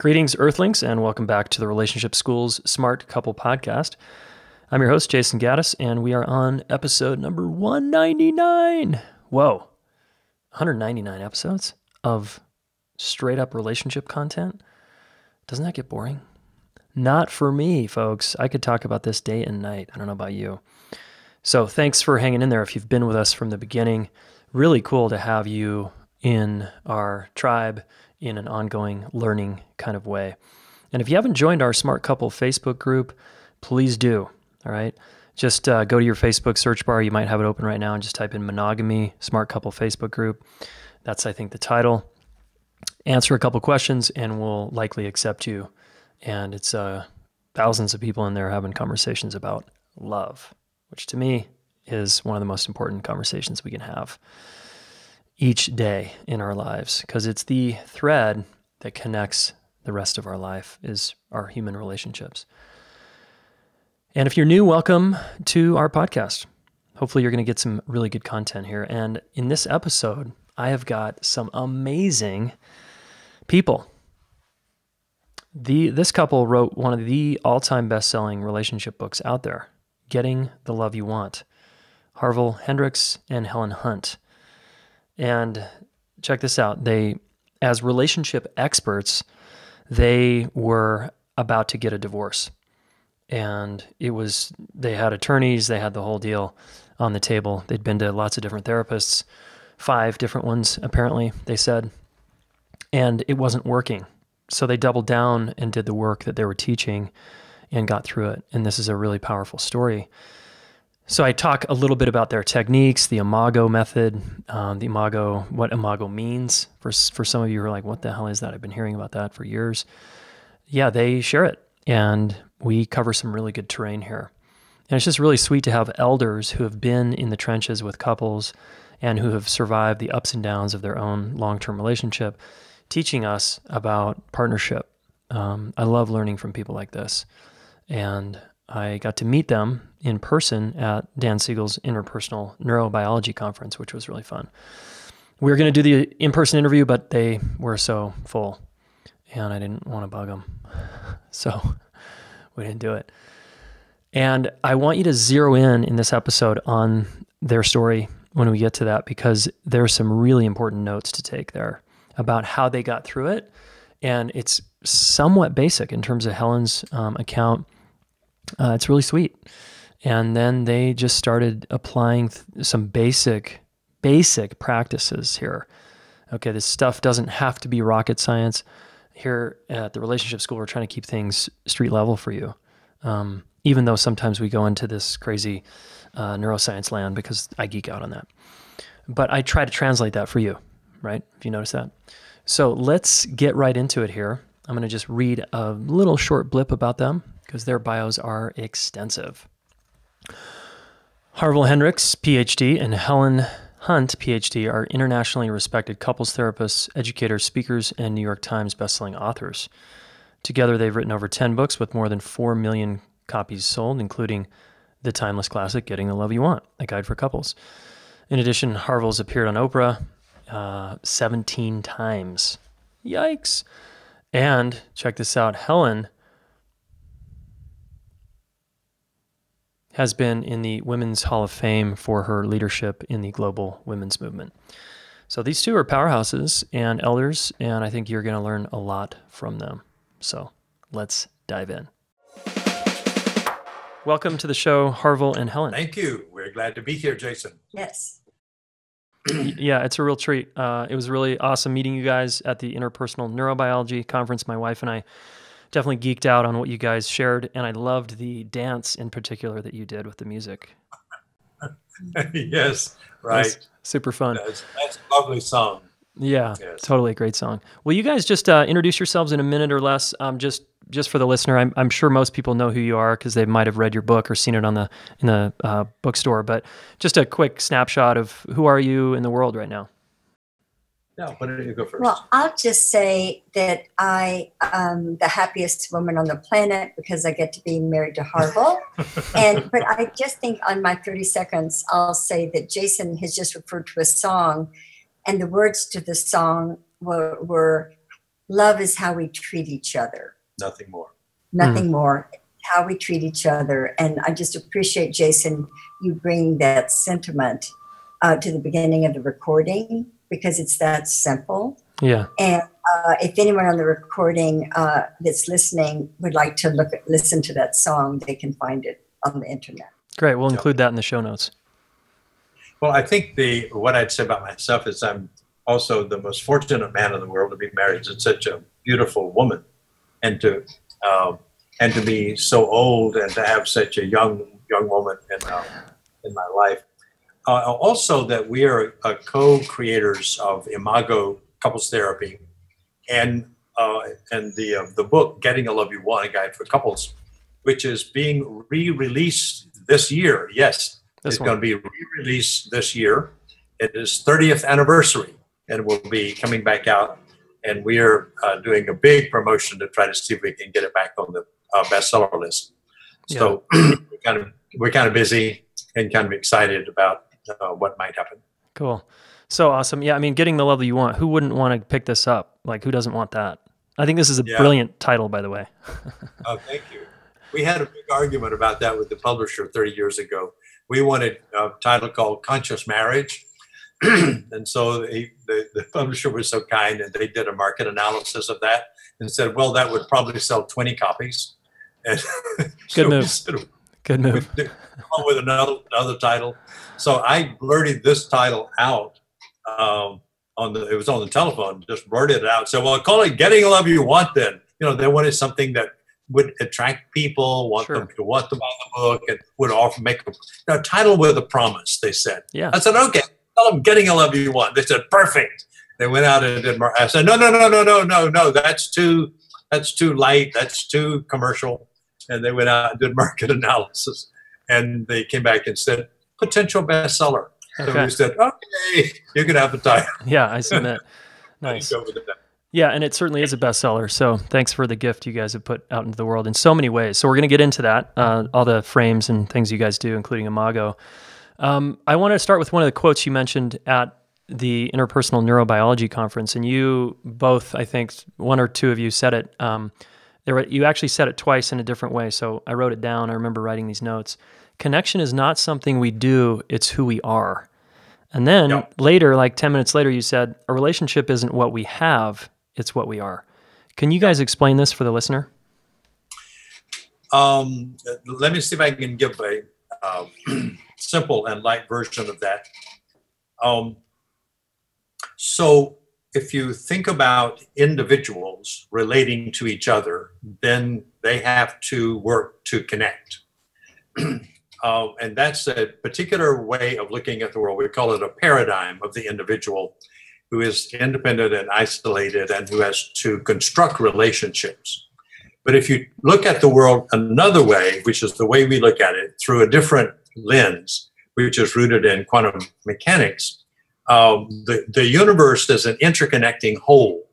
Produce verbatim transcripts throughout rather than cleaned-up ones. Greetings, Earthlings, and welcome back to the Relationship School's Smart Couple Podcast. I'm your host, Jayson Gaddis, and we are on episode number one ninety-nine. Whoa, one hundred ninety-nine episodes of straight-up relationship content? Doesn't that get boring? Not for me, folks. I could talk about this day and night. I don't know about you. So thanks for hanging in there if you've been with us from the beginning. Really cool to have you in our tribe, in an ongoing learning kind of way. And if you haven't joined our Smart Couple Facebook group, please do, all right? Just uh, go to your Facebook search bar. You might have it open right now and just type in Monogamy Smart Couple Facebook group. That's, I think, the title. Answer a couple questions and we'll likely accept you. And it's uh, thousands of people in there having conversations about love, which to me is one of the most important conversations we can have each day in our lives, because it's the thread that connects the rest of our life is our human relationships. And if you're new, welcome to our podcast. Hopefully you're going to get some really good content here. And in this episode, I have got some amazing people. The, this couple wrote one of the all-time best-selling relationship books out there, Getting the Love You Want, Harville Hendrix and Helen Hunt. And check this out. They, as relationship experts, they were about to get a divorce. And it was, they had attorneys, they had the whole deal on the table. They'd been to lots of different therapists, five different ones, apparently, they said. And it wasn't working. So they doubled down and did the work that they were teaching and got through it. And this is a really powerful story. So I talk a little bit about their techniques, the Imago method, um, the Imago, what Imago means. For, for some of you who are like, what the hell is that? I've been hearing about that for years. Yeah, they share it. And we cover some really good terrain here. And it's just really sweet to have elders who have been in the trenches with couples and who have survived the ups and downs of their own long-term relationship, teaching us about partnership. Um, I love learning from people like this. And I got to meet them in person at Dan Siegel's Interpersonal Neurobiology Conference, which was really fun. We were going to do the in-person interview, but they were so full, and I didn't want to bug them, so we didn't do it. And I want you to zero in in this episode on their story when we get to that, because there's some really important notes to take there about how they got through it, and it's somewhat basic in terms of Helen's um, account. Uh, it's really sweet. And then they just started applying th some basic, basic practices here. Okay, this stuff doesn't have to be rocket science. Here at the Relationship School, we're trying to keep things street level for you, um, even though sometimes we go into this crazy uh, neuroscience land because I geek out on that. But I try to translate that for you, right? If you notice that. So let's get right into it here. I'm going to just read a little short blip about them, because their bios are extensive. Harville Hendrix, PhD, and Helen Hunt, PhD, are internationally respected couples therapists, educators, speakers, and New York Times bestselling authors. Together, they've written over ten books with more than four million copies sold, including the timeless classic, Getting the Love You Want, A Guide for Couples. In addition, Harville's appeared on Oprah uh, seventeen times. Yikes. And check this out, Helen has been in the Women's Hall of Fame for her leadership in the global women's movement. So these two are powerhouses and elders, and I think you're going to learn a lot from them. So let's dive in. Welcome to the show, Harville and Helen. Thank you. We're glad to be here, Jayson. Yes. Yeah, it's a real treat. Uh, it was really awesome meeting you guys at the Interpersonal Neurobiology Conference. My wife and I definitely geeked out on what you guys shared, and I loved the dance in particular that you did with the music. Yes, right. Super fun. That's, that's a lovely song. Yeah, yes. Totally a great song. Will you guys just uh, introduce yourselves in a minute or less? Um, just just for the listener, I'm, I'm sure most people know who you are because they might have read your book or seen it on the in the uh, bookstore. But just a quick snapshot of who are you in the world right now? No, why don't you go first? Well, I'll just say that I am the happiest woman on the planet because I get to be married to Harville. and But I just think on my thirty seconds, I'll say that Jayson has just referred to a song, and the words to the song were, were love is how we treat each other. Nothing more. Nothing mm. more. How we treat each other. And I just appreciate, Jayson, you bring that sentiment uh, to the beginning of the recording, because it's that simple. Yeah. And uh, if anyone on the recording uh, that's listening would like to look at, listen to that song, they can find it on the internet. Great. We'll include that in the show notes. Well, I think the what I'd say about myself is I'm also the most fortunate man in the world to be married to such a beautiful woman, and to um, and to be so old and to have such a young young woman in uh, in my life. Uh, also, that we are uh, co-creators of Imago Couples Therapy, and uh, and the uh, the book Getting the Love You Want, A Guide for Couples, which is being re-released this year. Yes. This it's one. Going to be re-released this year. It is thirtieth anniversary, and will be coming back out. And we are uh, doing a big promotion to try to see if we can get it back on the uh, bestseller list. Yeah. So we're kind of we're kind of busy and kind of excited about uh, what might happen. Cool, so awesome. Yeah, I mean, Getting the Love That You Want. Who wouldn't want to pick this up? Like, who doesn't want that? I think this is a yeah. brilliant title, by the way. Oh, thank you. We had a big argument about that with the publisher thirty years ago. We wanted a title called Conscious Marriage. And so they, the, the publisher was so kind, and they did a market analysis of that and said, well, that would probably sell twenty copies. And Good so move. Said, Good move. Come on with another, another title. So I blurted this title out. Um, on the, it was on the telephone, just blurted it out. So, well, call it Getting the Love You Want then. You know, they wanted something that would attract people, want sure. them to want to buy the book, and would offer make a, you know, title with a promise, they said. Yeah. I said, okay, tell them Getting the Love You Want. They said, perfect. They went out and did more. I said, no, no, no, no, no, no, no, that's too, that's too light, that's too commercial. And they went out and did market analysis. And they came back and said, potential bestseller. Okay. So we said, okay, you can have the title. Yeah, I see that. Nice. Yeah, and it certainly is a bestseller, so thanks for the gift you guys have put out into the world in so many ways. So we're going to get into that, uh, all the frames and things you guys do, including Imago. Um, I want to start with one of the quotes you mentioned at the Interpersonal Neurobiology Conference, and you both, I think, one or two of you said it. Um, there were, you actually said it twice in a different way, so I wrote it down. I remember writing these notes. Connection is not something we do, it's who we are. And then yep. later, like ten minutes later, you said, a relationship isn't what we have, it's what we are. Can you guys explain this for the listener? Um, let me see if I can give a uh, simple and light version of that. Um, so if you think about individuals relating to each other, then they have to work to connect. uh, and that's a particular way of looking at the world. We call it a paradigm of the individual who is independent and isolated and who has to construct relationships. But if you look at the world another way, which is the way we look at it through a different lens, which is rooted in quantum mechanics, um, the, the universe is an interconnecting whole,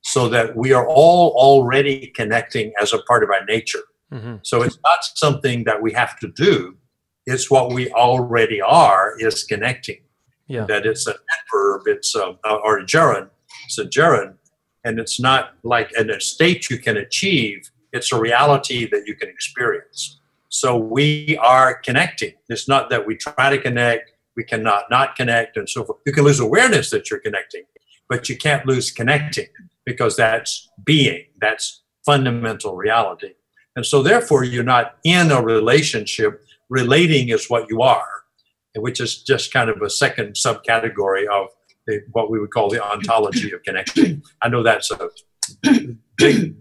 so that we are all already connecting as a part of our nature. Mm-hmm. So it's not something that we have to do, it's what we already are is connecting. Yeah. That it's an adverb, it's a, or a gerund, it's a gerund, and it's not like an estate you can achieve, it's a reality that you can experience. So we are connecting. It's not that we try to connect, we cannot not connect, and so forth. You can lose awareness that you're connecting, but you can't lose connecting, because that's being, that's fundamental reality. And so therefore, you're not in a relationship, relating is what you are, which is just kind of a second subcategory of the, what we would call the ontology of connection. I know that's a big,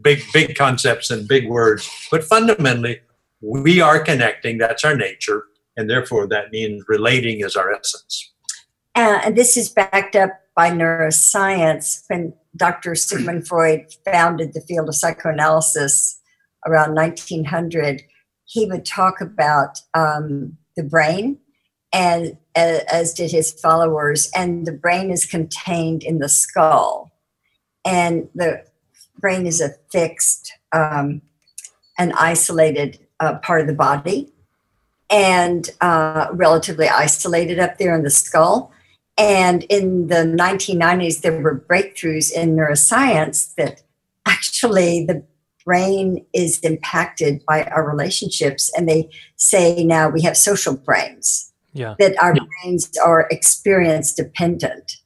big, big concepts and big words, but fundamentally, we are connecting, that's our nature, and therefore that means relating is our essence. Uh, and this is backed up by neuroscience. When Doctor Sigmund Freud founded the field of psychoanalysis around nineteen hundred, he would talk about um, the brain, and as did his followers, and the brain is contained in the skull, and the brain is a fixed um, and isolated uh, part of the body, and uh, relatively isolated up there in the skull. And in the nineteen nineties, there were breakthroughs in neuroscience that actually the brain is impacted by our relationships. And they say now we have social brains, yeah. that our yeah. brains are experience dependent.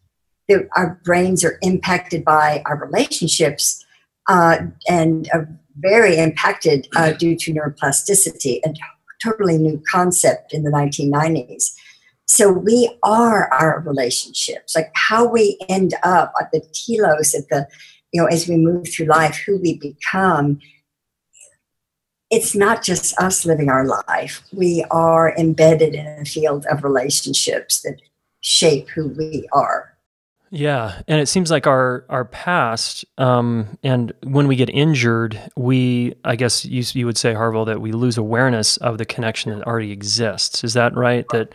That our brains are impacted by our relationships uh, and are very impacted uh, due to neuroplasticity, a totally new concept in the nineteen nineties. So we are our relationships, like how we end up at the telos, at the, you know, as we move through life, who we become. It's not just us living our life. We are embedded in a field of relationships that shape who we are. Yeah. And it seems like our, our past, um, and when we get injured, we, I guess you, you would say, Harville, that we lose awareness of the connection that already exists. Is that right? That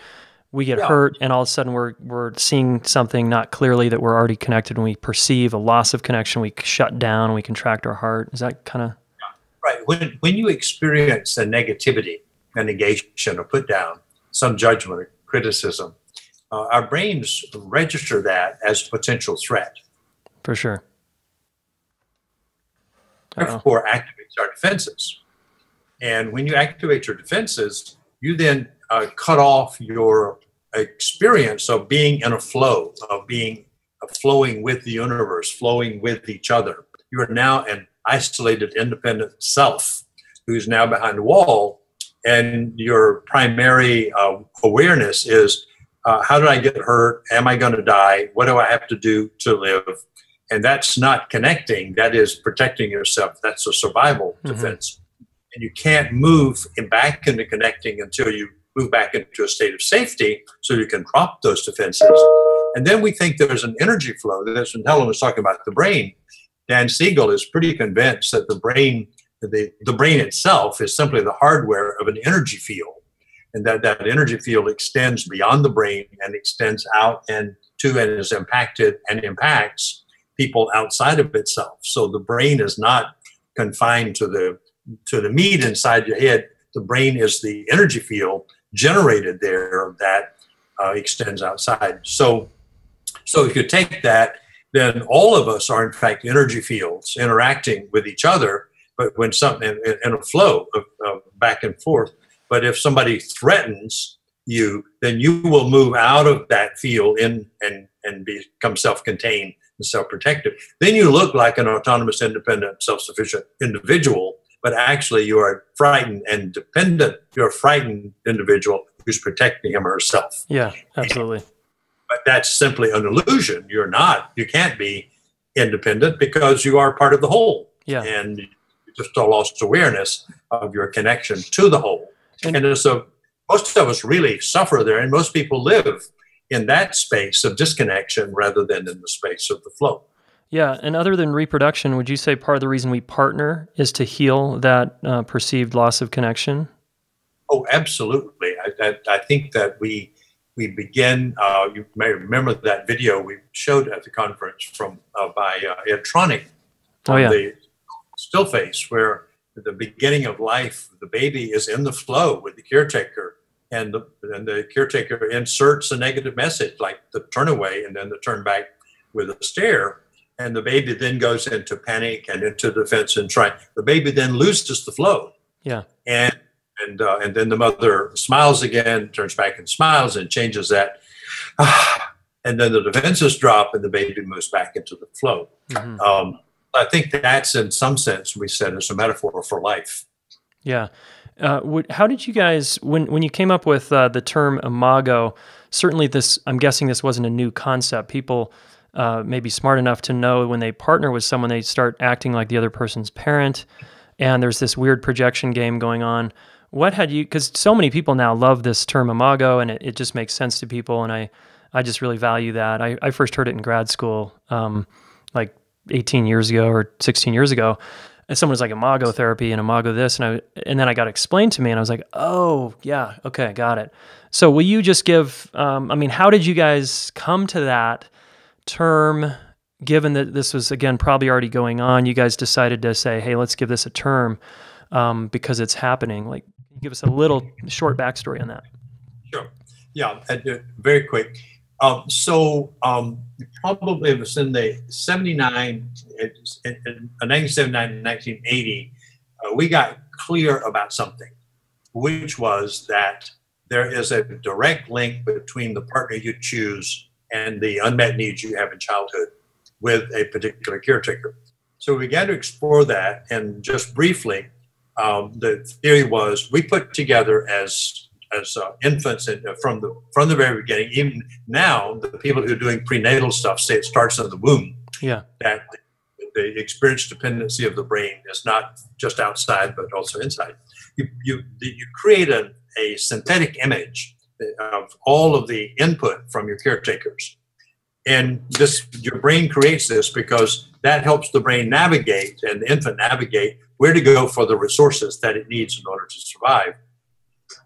we get yeah. hurt and all of a sudden we're, we're seeing something not clearly that we're already connected, and we perceive a loss of connection. We shut down, we contract our heart. Is that kind of right? When, when you experience a negativity, a negation, or put down, some judgment or criticism, Uh, our brains register that as a potential threat. For sure. Uh-oh. Therefore, activates our defenses. And when you activate your defenses, you then uh, cut off your experience of being in a flow, of being of flowing with the universe, flowing with each other. You are now an isolated, independent self who's now behind a wall, and your primary uh, awareness is, Uh, how did I get hurt? Am I going to die? What do I have to do to live? And that's not connecting. That is protecting yourself. That's a survival mm-hmm. defense. And you can't move back into connecting until you move back into a state of safety so you can drop those defenses. And then we think there's an energy flow. That's when Helen was talking about the brain. Dan Siegel is pretty convinced that the brain, the, the brain itself is simply the hardware of an energy field. And that, that energy field extends beyond the brain and extends out and to and is impacted and impacts people outside of itself. So the brain is not confined to the to the meat inside your head. The brain is the energy field generated there that uh, extends outside. So, so if you take that, then all of us are in fact energy fields interacting with each other, but when something in, in a flow of, of back and forth. But if somebody threatens you, then you will move out of that field in, and, and become self-contained and self-protective. Then you look like an autonomous, independent, self-sufficient individual, but actually you are frightened and dependent. You're a frightened individual who's protecting him or herself. Yeah, absolutely. And, but that's simply an illusion. You're not. You can't be independent because you are part of the whole. Yeah. And you just lost awareness of your connection to the whole. And so most of us really suffer there, and most people live in that space of disconnection rather than in the space of the flow. Yeah, and other than reproduction, would you say part of the reason we partner is to heal that uh, perceived loss of connection? Oh, absolutely. I, I, I think that we we begin, uh, you may remember that video we showed at the conference from uh, by uh, Tronick, oh, yeah. the still face where the beginning of life, the baby is in the flow with the caretaker, and the, and the caretaker inserts a negative message like the turn away and then the turn back with a stare. And the baby then goes into panic and into defense and try. The baby then loses the flow. Yeah. And, and, uh, and then the mother smiles again, turns back and smiles and changes that. And then the defenses drop and the baby moves back into the flow. Mm-hmm. Um, I think that's, in some sense, we said it's a metaphor for life. Yeah. Uh, would, how did you guys, when, when you came up with uh, the term Imago, certainly this, I'm guessing this wasn't a new concept. People uh, may be smart enough to know when they partner with someone, they start acting like the other person's parent, and there's this weird projection game going on. What had you, because so many people now love this term Imago, and it, it just makes sense to people, and I, I just really value that. I, I first heard it in grad school, um, like, eighteen years ago or sixteen years ago, and someone was like Imago therapy and Imago this, and I and then I got explained to me, and I was like, oh yeah, okay, got it. So will you just give? Um, I mean, how did you guys come to that term? Given that this was again probably already going on, you guys decided to say, hey, let's give this a term um, because it's happening. Like, give us a little short backstory on that. Sure. Yeah, very quick. Um, so um, probably it was in the seventy-nine, it, it, it, nineteen seventy-nine, nineteen eighty, uh, we got clear about something, which was that there is a direct link between the partner you choose and the unmet needs you have in childhood with a particular caretaker. So we began to explore that, and just briefly, um, the theory was we put together as as uh, infants and from the from the very beginning. Even now, the people who are doing prenatal stuff say it starts in the womb. Yeah, that the experience dependency of the brain is not just outside but also inside. You you you create a, a synthetic image of all of the input from your caretakers. And this, your brain creates this because that helps the brain navigate and the infant navigate where to go for the resources that it needs in order to survive.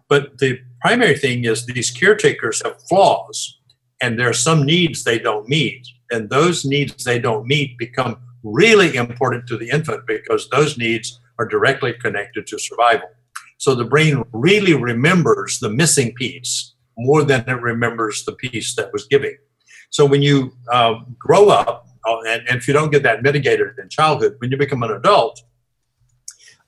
But the primary thing is these caretakers have flaws, and there are some needs they don't meet. And those needs they don't meet become really important to the infant because those needs are directly connected to survival. So the brain really remembers the missing piece more than it remembers the piece that was giving. So when you uh, grow up, uh, and, and if you don't get that mitigated in childhood, when you become an adult,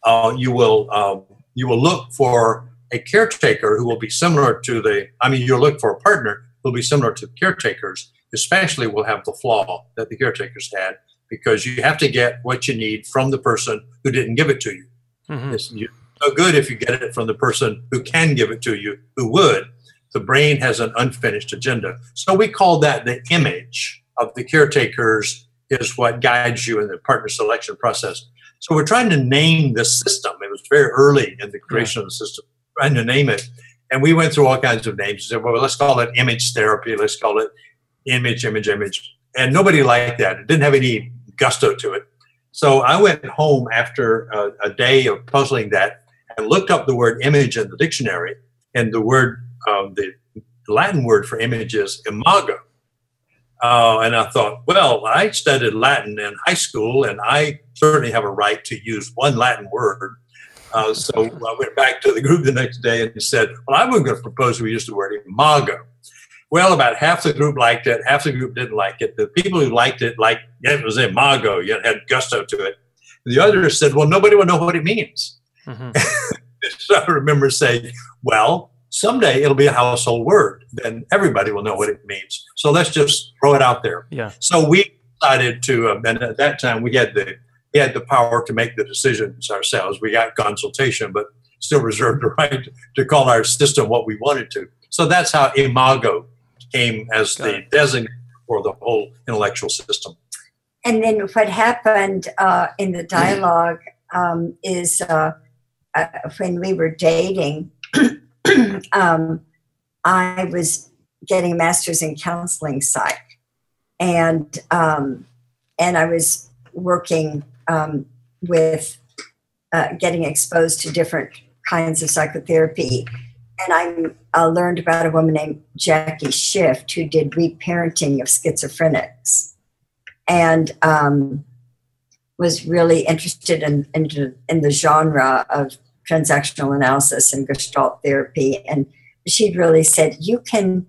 uh, you will uh, you will look for a caretaker who will be similar to the, I mean, you'll look for a partner who will be similar to the caretakers, especially will have the flaw that the caretakers had, because you have to get what you need from the person who didn't give it to you. Mm-hmm. It's no good if you get it from the person who can give it to you, who would. The brain has an unfinished agenda. So we call that the image of the caretakers is what guides you in the partner selection process. So we're trying to name the system. It was very early in the creation yeah. of the system, trying to name it. And we went through all kinds of names. We said, well, let's call it image therapy. Let's call it image, image, image. And nobody liked that. It didn't have any gusto to it. So I went home after a, a day of puzzling that and looked up the word image in the dictionary, and the word Um, the Latin word for image is imago. Uh, and I thought, well, I studied Latin in high school, and I certainly have a right to use one Latin word. Uh, so I went back to the group the next day and said, well, I'm going to propose we use the word imago. Well, about half the group liked it, half the group didn't like it. The people who liked it, liked yeah, it was imago, it had gusto to it. And the others said, well, nobody will know what it means. Mm-hmm. So I remember saying, well, someday it'll be a household word, then everybody will know what it means. So let's just throw it out there. Yeah. So we decided to, um, and at that time we had the we had the power to make the decisions ourselves. We got consultation, but still reserved the right to call our system what we wanted to. So that's how Imago came as got the it. Designator for the whole intellectual system. And then what happened uh, in the dialogue um, is uh, uh, when we were dating. Um, I was getting a master's in counseling psych, and um, and I was working um, with uh, getting exposed to different kinds of psychotherapy, and I uh, learned about a woman named Jackie Schiff who did reparenting of schizophrenics, and um, was really interested in, in in the genre of transactional analysis and gestalt therapy. And she'd really said, you can,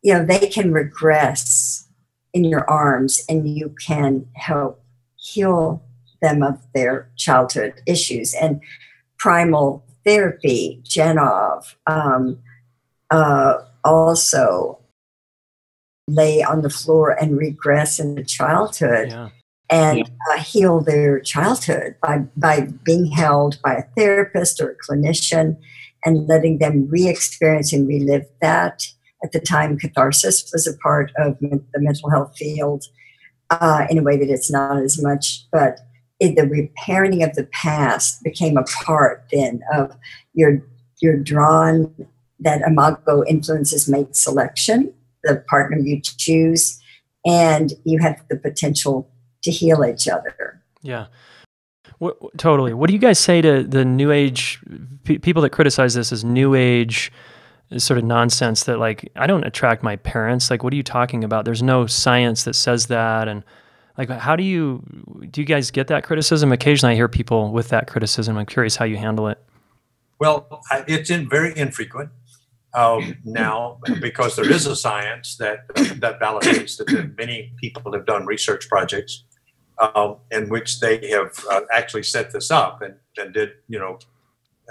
you know, they can regress in your arms and you can help heal them of their childhood issues. And primal therapy, Genov, um, uh, also lay on the floor and regress in the childhood. Yeah. And uh, heal their childhood by, by being held by a therapist or a clinician and letting them re-experience and relive that. At the time, catharsis was a part of the mental health field uh, in a way that it's not as much, but it, the reparenting of the past became a part then of your, your drawn, that Imago influences mate selection, the partner you choose, and you have the potential to heal each other. Yeah, what, totally. What do you guys say to the new age, pe people that criticize this as new age sort of nonsense that like, I don't attract my parents. Like, what are you talking about? There's no science that says that. And like, how do you, do you guys get that criticism? Occasionally I hear people with that criticism. I'm curious how you handle it. Well, it's in very infrequent. um, now because there is a science that that validates that many people have done research projects um, in which they have uh, actually set this up and, and did, you know,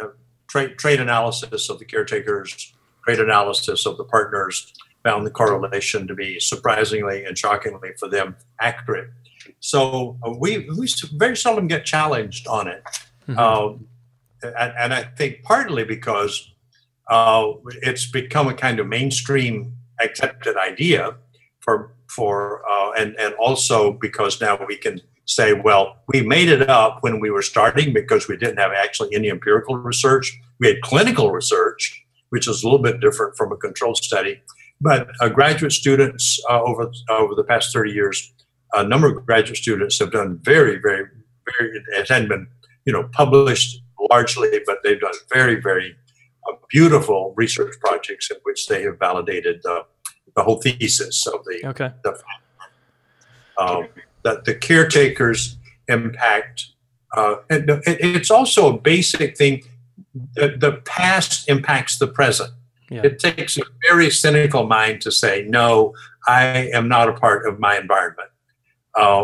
uh, trait trait analysis of the caretakers, trait analysis of the partners, found the correlation to be surprisingly and shockingly for them accurate. So uh, we we very seldom get challenged on it. Mm-hmm. um, and, and I think partly because uh, it's become a kind of mainstream accepted idea for, for uh, and, and also because now we can say, well, we made it up when we were starting because we didn't have actually any empirical research. We had clinical research, which is a little bit different from a controlled study. But uh, graduate students uh, over over the past thirty years, a number of graduate students have done very, very, very. It hadn't been, you know, published largely, but they've done very, very uh, beautiful research projects in which they have validated the, the whole thesis of the okay. the um, that the caretaker's impact. Uh, and it, it's also a basic thing. The, the past impacts the present. Yeah. It takes a very cynical mind to say, no, I am not a part of my environment, uh,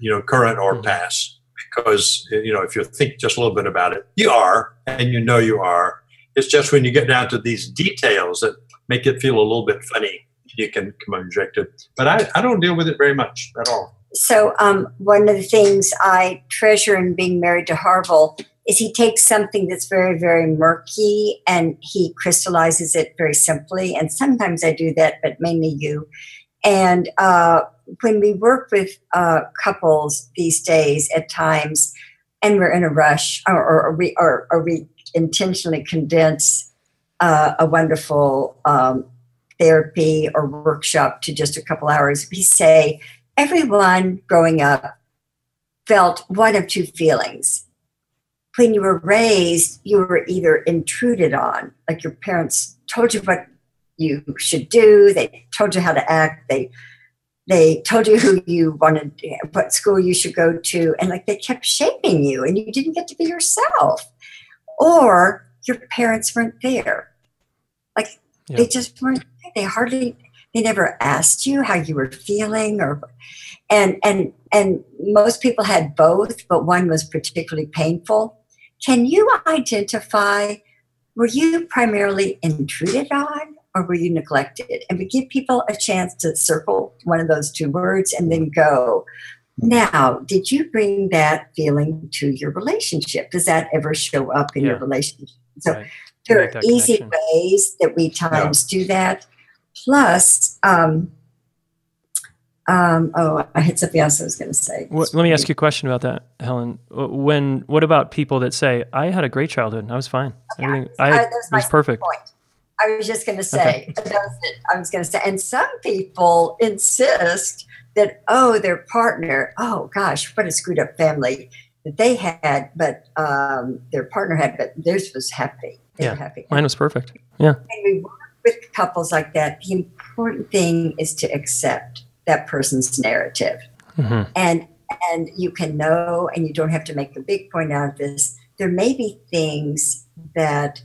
you know, current or past, because, you know, if you think just a little bit about it, you are, and you know you are. It's just when you get down to these details that make it feel a little bit funny, you can come unjected. But I, I don't deal with it very much at all. So um, one of the things I treasure in being married to Harville is he takes something that's very, very murky and he crystallizes it very simply. And sometimes I do that, but mainly you. And uh, when we work with uh, couples these days at times, and we're in a rush, or, or, we, or, or we intentionally condense uh, a wonderful um, therapy or workshop to just a couple hours, we say, everyone growing up felt one of two feelings. When you were raised, you were either intruded on, like your parents told you what you should do, they told you how to act, they they told you who you wanted, what school you should go to, and like they kept shaping you and you didn't get to be yourself. Or your parents weren't there. Like yeah. they just weren't there. They hardly, they never asked you how you were feeling or and and and most people had both, but one was particularly painful. Can you identify, were you primarily intruded on or were you neglected? And we give people a chance to circle one of those two words and then go, now, did you bring that feeling to your relationship? Does that ever show up in yeah. your relationship? So right. there are easy connection. ways that we times yeah. do that. Plus, um, Um, oh, I had something else I was going to say. Well, let me ask you a question about that, Helen. When, what about people that say, I had a great childhood. I was fine. Okay. Everything, I, I, that was it was perfect. Point. I was just going to say, okay. that was it. I was going to say, and some people insist that, oh, their partner, oh gosh, what a screwed up family that they had, but um, their partner had, but theirs was happy. They yeah. were happy. Mine was perfect. Yeah. And we work with couples like that. The important thing is to accept that person's narrative. Mm-hmm. And and you can know, and you don't have to make a big point out of this. There may be things that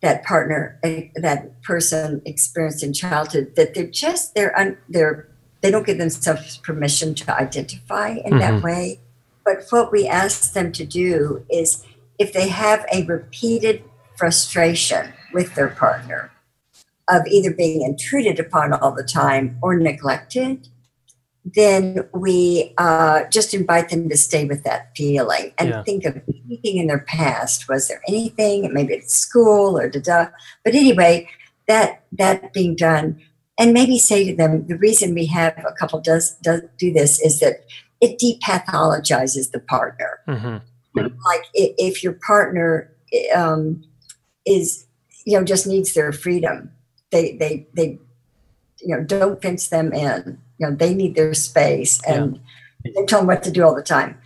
that partner, that person experienced in childhood that they're just, they're, un, they're they don't give themselves permission to identify in mm-hmm. that way. But what we ask them to do is if they have a repeated frustration with their partner of either being intruded upon all the time or neglected, then we uh, just invite them to stay with that feeling and yeah. think of anything in their past. Was there anything? Maybe it's school or da-da. But anyway, that that being done, and maybe say to them, the reason we have a couple does, does do this is that it depathologizes the partner. Mm-hmm. Like if, if your partner um, is, you know, just needs their freedom, They, they, they, you know, don't fence them in. You know, they need their space, and yeah. they tell them what to do all the time.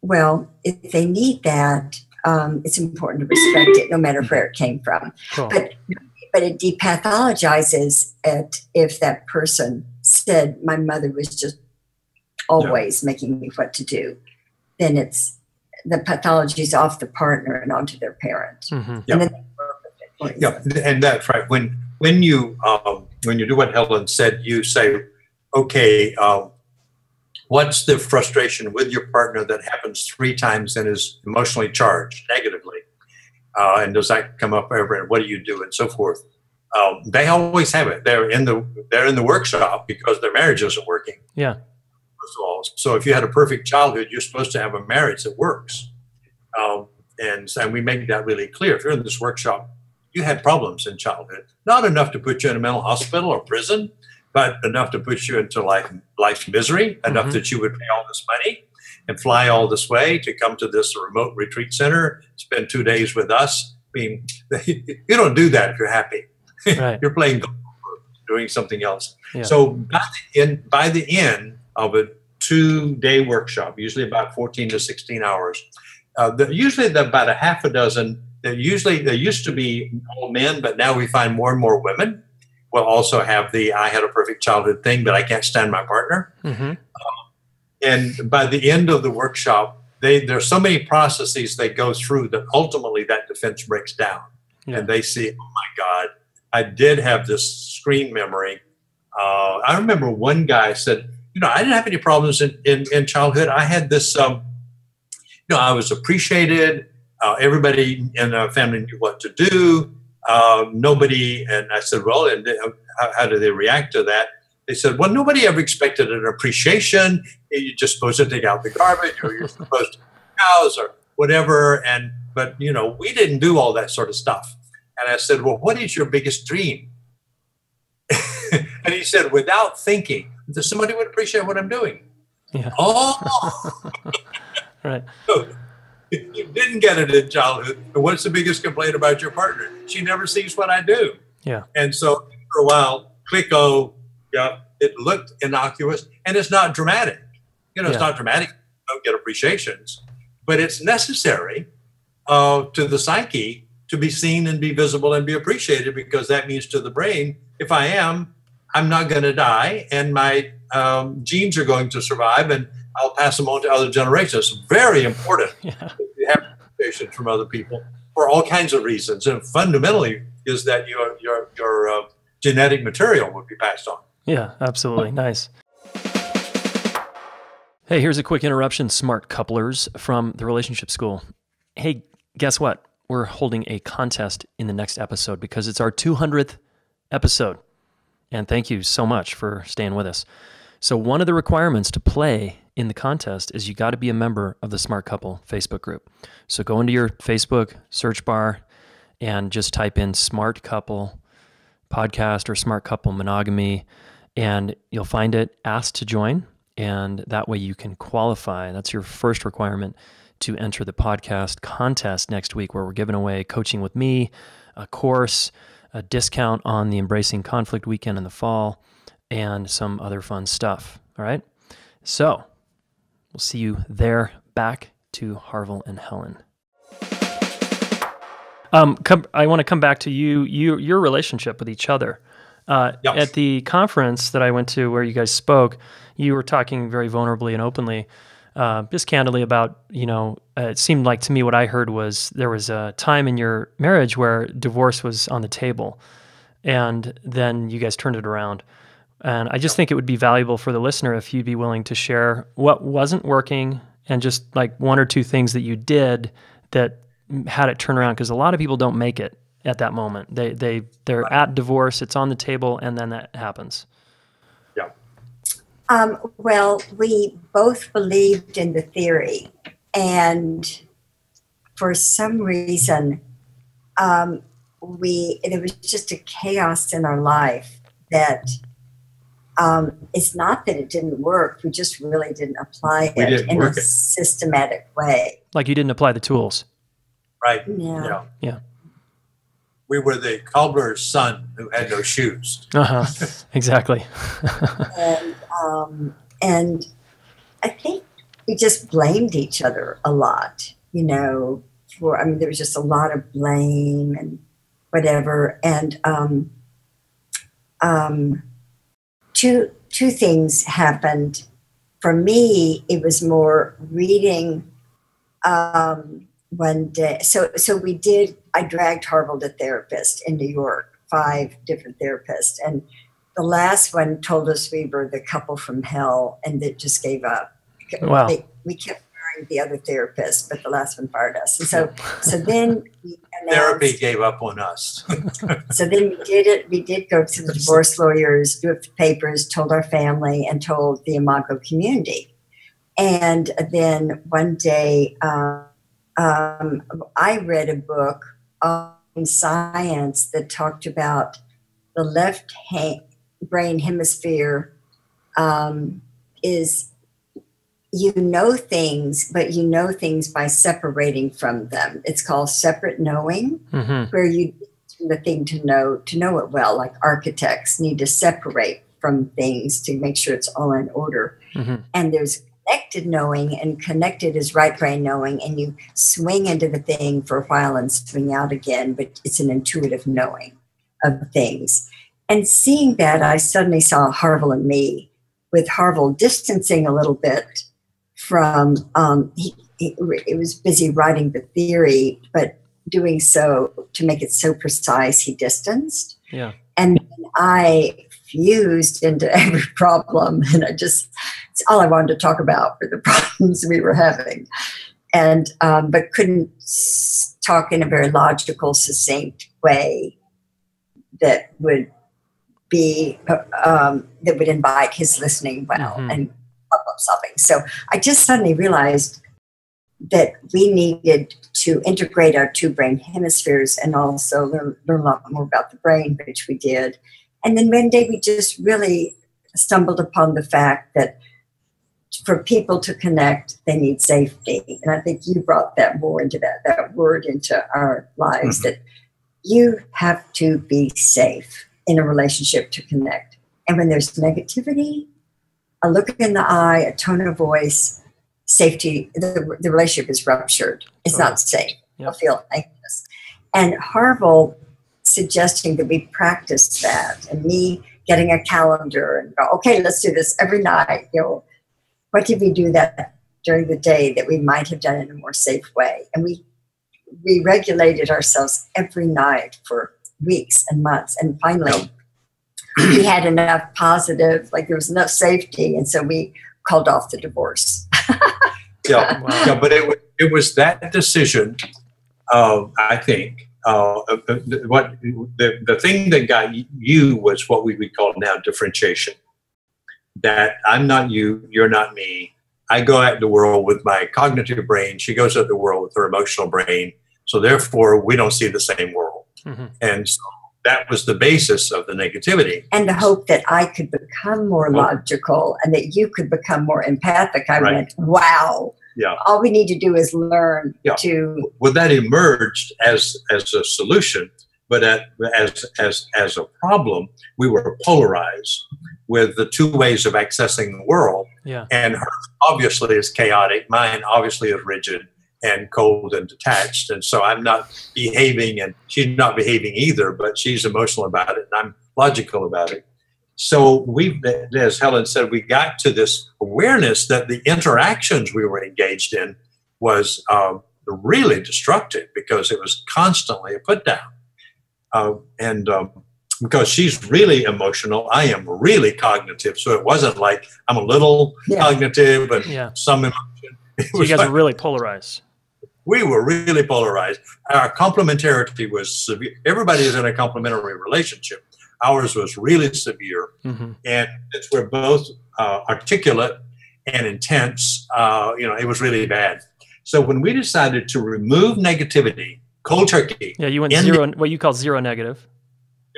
Well, if they need that, um, it's important to respect it, no matter where it came from. Cool. But, but it depathologizes it if that person said, "My mother was just always yeah. making me what to do." Then it's the pathology's off the partner and onto their parent. Mm-hmm. And yep. then they work with it. Yeah, and that's right when. when you um, when you do what Helen said, you say, okay, uh, what's the frustration with your partner that happens three times and is emotionally charged negatively? Uh, and does that come up ever? And what do you do? And so forth. Um, they always have it. They're in the they're in the workshop because their marriage isn't working. Yeah. First of all, so if you had a perfect childhood, you're supposed to have a marriage that works. Um, and so we make that really clear. If you're in this workshop, you had problems in childhood, not enough to put you in a mental hospital or prison, but enough to put you into life life's misery. Enough mm-hmm. that you would pay all this money and fly all this way to come to this remote retreat center, spend two days with us. I mean, you don't do that if you're happy. Right. You're playing golf or doing something else. Yeah. So by the, end, by the end of a two-day workshop, usually about fourteen to sixteen hours, uh, the, usually the, about a half a dozen, usually there used to be all men, but now we find more and more women will also have the I had a perfect childhood thing, but I can't stand my partner. Mm-hmm. Um, and by the end of the workshop, they, there are so many processes they go through that ultimately that defense breaks down. Yeah. And they see, oh my God, I did have this screen memory. Uh, I remember one guy said, you know, I didn't have any problems in, in, in childhood. I had this, um, you know, I was appreciated. Uh, everybody in the family knew what to do. Uh, nobody, and I said, well, and how, how do they react to that? They said, well, nobody ever expected an appreciation. You're just supposed to dig out the garbage or you're supposed to cows or whatever. And, but, you know, we didn't do all that sort of stuff. And I said, well, what is your biggest dream? And he said, without thinking, that somebody would appreciate what I'm doing. Yeah. Oh, right. So, you didn't get it in childhood. And what's the biggest complaint about your partner? She never sees what I do. Yeah. And so for a while, click-o, yeah, it looked innocuous, and it's not dramatic. You know, yeah. It's not dramatic. You don't get appreciations, but it's necessary uh, to the psyche to be seen and be visible and be appreciated, because that means to the brain, if I am, I'm not going to die, and my um, genes are going to survive, and I'll pass them on to other generations. It's very important yeah. that you have appreciation from other people for all kinds of reasons, and fundamentally is that your your your uh, genetic material would be passed on. Yeah, absolutely. Nice. Hey, here's a quick interruption, smart couplers, from the Relationship School. Hey, guess what? We're holding a contest in the next episode because it's our two hundredth episode. And thank you so much for staying with us. So one of the requirements to play in the contest is you got to be a member of the Smart Couple Facebook group. So go into your Facebook search bar and just type in Smart Couple Podcast or Smart Couple Monogamy, and you'll find it. Ask to join, and that way you can qualify. That's your first requirement to enter the podcast contest next week, where we're giving away coaching with me, a course, a discount on the Embracing Conflict weekend in the fall, and some other fun stuff. All right? So we'll see you there. Back to Harville and Helen. Um, come, I want to come back to you, you your relationship with each other. Uh, yes. At the conference that I went to where you guys spoke, you were talking very vulnerably and openly, uh, just candidly about, you know, uh, it seemed like to me what I heard was there was a time in your marriage where divorce was on the table, and then you guys turned it around. And I just think it would be valuable for the listener if you'd be willing to share what wasn't working and just like one or two things that you did that had it turn around, because a lot of people don't make it at that moment. They, they, they're at divorce, it's on the table, and then that happens. Yeah. Um, well, we both believed in the theory, and for some reason, um, we, there was just a chaos in our life that um, it's not that it didn't work. We just really didn't apply we it didn't in a it. systematic way. Like you didn't apply the tools. Right. Yeah. Yeah. Yeah. We were the cobbler's son who had no shoes. Uh-huh. Exactly. and, um, and I think we just blamed each other a lot, you know, for, I mean, there was just a lot of blame and whatever. And, um, um, two, two things happened. For me, it was more reading, um, one day. So, so we did, I dragged Harville to therapist in New York five different therapists. And the last one told us we were the couple from hell and that just gave up. Wow. They, we kept firing the other therapists, but the last one fired us. And so, so then we announced, therapy gave up on us. So then we did it. We did go to the divorce lawyers, do up the papers, told our family, and told the Imago community. And then one day, um, um, I read a book on science that talked about the left hand brain hemisphere um, is, you know things, but you know things by separating from them. It's called separate knowing, mm-hmm. where you need the thing to know, to know it well, like architects need to separate from things to make sure it's all in order. Mm-hmm. And there's connected knowing, and connected is right brain knowing, and you swing into the thing for a while and swing out again, but it's an intuitive knowing of things. And seeing that, I suddenly saw Harville and me, with Harville distancing a little bit from, um, he, he, he was busy writing the theory, but doing so to make it so precise, he distanced. Yeah. And I fused into every problem, and I just, it's all I wanted to talk about were the problems we were having. And, um, but couldn't talk in a very logical, succinct way that would be, um, that would invite his listening well, mm-hmm. and problem solving. So I just suddenly realized that we needed to integrate our two brain hemispheres and also learn, learn a lot more about the brain, which we did. And then one day we just really stumbled upon the fact that for people to connect, they need safety. And I think you brought that more into that, that word into our lives, mm-hmm. that you have to be safe in a relationship to connect. And when there's negativity, a look in the eye, a tone of voice, safety, the, the relationship is ruptured. It's not safe. Yep. I feel anxious. And Harville suggesting that we practice that, and me getting a calendar and go, okay, let's do this every night. You know, what did we do that during the day that we might have done in a more safe way? And we we regulated ourselves every night for weeks and months. And finally, we had enough positive, like there was enough safety. And so we called off the divorce. yeah, wow. yeah, but it, it was that decision, uh, I think, uh, what the, the thing that got you was what we would call now differentiation. That I'm not you, you're not me. I go out in the world with my cognitive brain. She goes out in the world with her emotional brain. So therefore, we don't see the same world. Mm-hmm. And so that was the basis of the negativity. And the hope that I could become more oh. logical and that you could become more empathic. I right. went, wow. Yeah. All we need to do is learn yeah. to. Well, that emerged as as a solution, but at, as, as, as a problem, we were polarized with the two ways of accessing the world. Yeah. And her obviously is chaotic. Mine obviously is rigid and cold and detached. And so I'm not behaving and she's not behaving either, but she's emotional about it and I'm logical about it. So we, as Helen said, we got to this awareness that the interactions we were engaged in was uh, really destructive because it was constantly a put down. Uh, and um, because she's really emotional, I am really cognitive. So it wasn't like I'm a little yeah. cognitive and yeah. some emotion. So you guys like, were really polarized. We were really polarized. Our complementarity was severe. Everybody is in a complementary relationship. Ours was really severe. Mm-hmm. And since we're both uh, articulate and intense, uh, you know, it was really bad. So when we decided to remove negativity, cold turkey. Yeah, you went zero, what you call zero negative.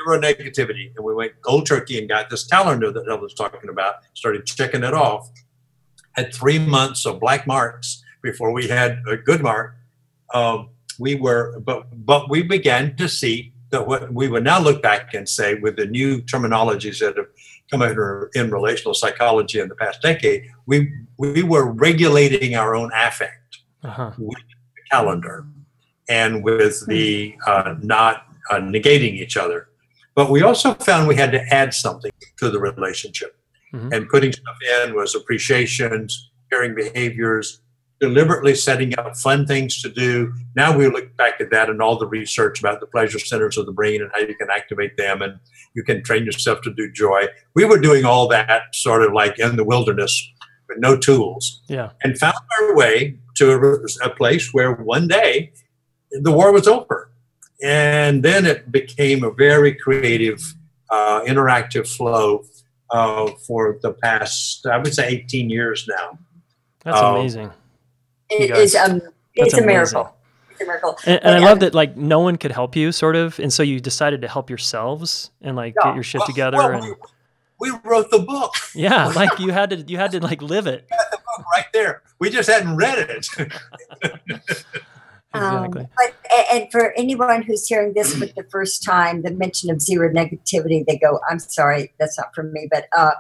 Zero negativity. And we went cold turkey and got this calendar that I was talking about, started checking it off. Had three months of black marks before we had a good mark. Um, we were, but but we began to see that what we would now look back and say, with the new terminologies that have come out in relational psychology in the past decade, we we were regulating our own affect uh-huh. with the calendar and with the uh, not uh, negating each other. But we also found we had to add something to the relationship. Mm-hmm. And putting stuff in was appreciations, caring behaviors, deliberately setting up fun things to do. Now we look back at that and all the research about the pleasure centers of the brain and how you can activate them and you can train yourself to do joy. We were doing all that sort of like in the wilderness with no tools. Yeah. And found our way to a, a place where one day the war was over. And then it became a very creative, uh, interactive flow uh, for the past, I would say, eighteen years now. That's um, amazing. It is, um, it's amazing. a miracle. It's a miracle. And, and I yeah. love that, like, no one could help you, sort of. And so you decided to help yourselves and, like, yeah. get your shit well, together. Well, and we, we wrote the book. Yeah, like you had to, you had to like live it. We had the book right there. We just hadn't read it. Exactly. Um, but, and for anyone who's hearing this for the first time, the mention of zero negativity, they go, I'm sorry, that's not for me, but uh,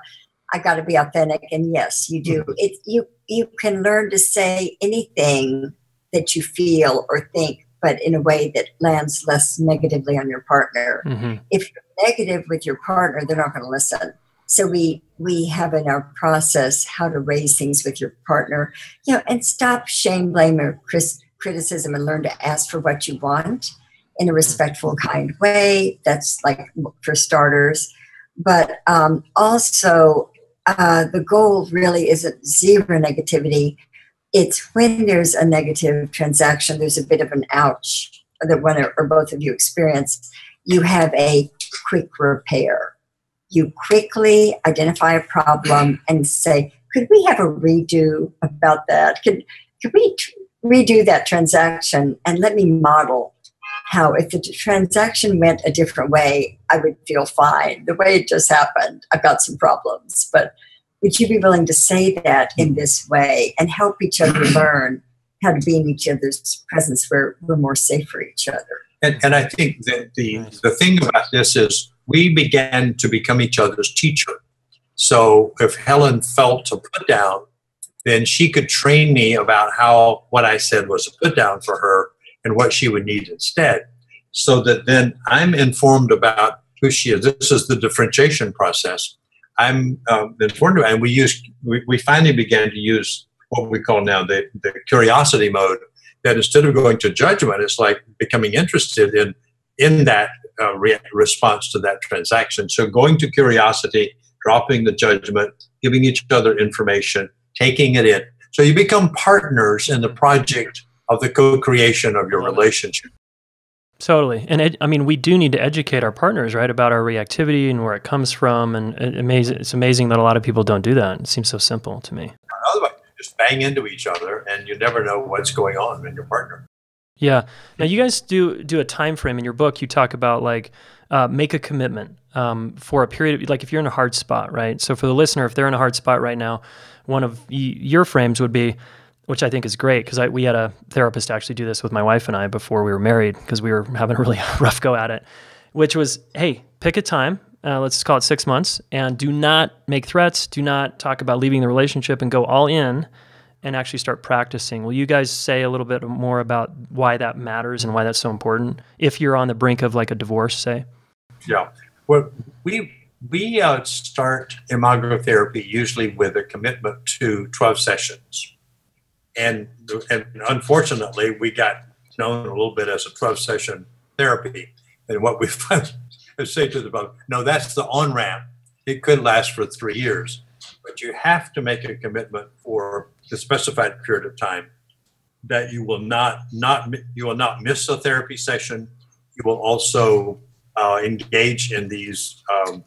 I got to be authentic. And yes, you do. It, you, you can learn to say anything that you feel or think, but in a way that lands less negatively on your partner. Mm-hmm. If you're negative with your partner, they're not going to listen. So we, we have in our process how to raise things with your partner, you know, and stop shame, blame, or Chris. criticism, and learn to ask for what you want in a respectful, kind way. That's like for starters. But um, also uh, the goal really isn't zero negativity. It's when there's a negative transaction, there's a bit of an ouch that one or, or both of you experience, you have a quick repair. You quickly identify a problem and say, could we have a redo about that? Could, could we... redo that transaction and let me model how if the transaction went a different way, I would feel fine. The way it just happened, I've got some problems, but would you be willing to say that in this way and help each other learn how to be in each other's presence where we're more safe for each other? And, and I think that the, the thing about this is we began to become each other's teacher. So if Helen felt a put down, then she could train me about how what I said was a put down for her and what she would need instead, so that then I'm informed about who she is. This is the differentiation process. I'm um, informed about, and we use. We, we finally began to use what we call now the, the curiosity mode. That instead of going to judgment, it's like becoming interested in in that uh, re response to that transaction. So going to curiosity, dropping the judgment, giving each other information, taking it in. So you become partners in the project of the co-creation of your relationship. Totally. And it, I mean, we do need to educate our partners, right, about our reactivity and where it comes from. And it amazing, it's amazing that a lot of people don't do that. It seems so simple to me. Otherwise, you just bang into each other and you never know what's going on in your partner. Yeah. Now, you guys do do a time frame in your book. You talk about, like, uh, make a commitment um, for a period of, like, if you're in a hard spot, right? So for the listener, if they're in a hard spot right now, one of your frames would be, which I think is great, because we had a therapist actually do this with my wife and I before we were married, because we were having a really rough go at it, which was, hey, pick a time, uh, let's call it six months, and do not make threats, do not talk about leaving the relationship, and go all in and actually start practicing. Will you guys say a little bit more about why that matters and why that's so important if you're on the brink of, like, a divorce, say? Yeah. Well, we... We uh, start Imago therapy usually with a commitment to twelve sessions. And, and unfortunately, we got known a little bit as a twelve session therapy. And what we say to the public, no, that's the on-ramp. It could last for three years. But you have to make a commitment for the specified period of time that you will not, not, you will not miss a therapy session. You will also uh, engage in these um,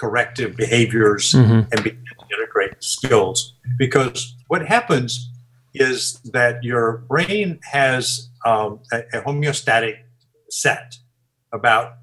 corrective behaviors, mm-hmm. and begin to integrate skills. Because what happens is that your brain has um, a, a homeostatic set about,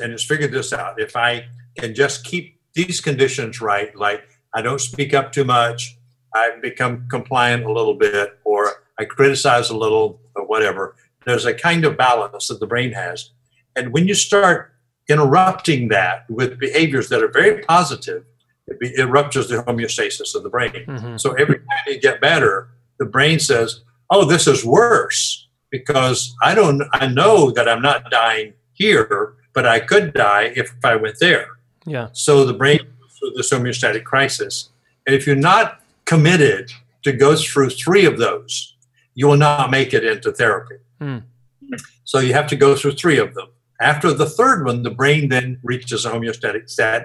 and it's figured this out, if I can just keep these conditions right, like I don't speak up too much, I become compliant a little bit, or I criticize a little, or whatever, there's a kind of balance that the brain has. And when you start interrupting that with behaviors that are very positive, it, be, it ruptures the homeostasis of the brain. Mm-hmm. So every time you get better, the brain says, oh, this is worse, because I don't, I know that I'm not dying here, but I could die if I went there. Yeah. So the brain goes through this homeostatic crisis. And if you're not committed to go through three of those, you will not make it into therapy. Mm. So you have to go through three of them. After the third one, the brain then reaches a homeostatic state.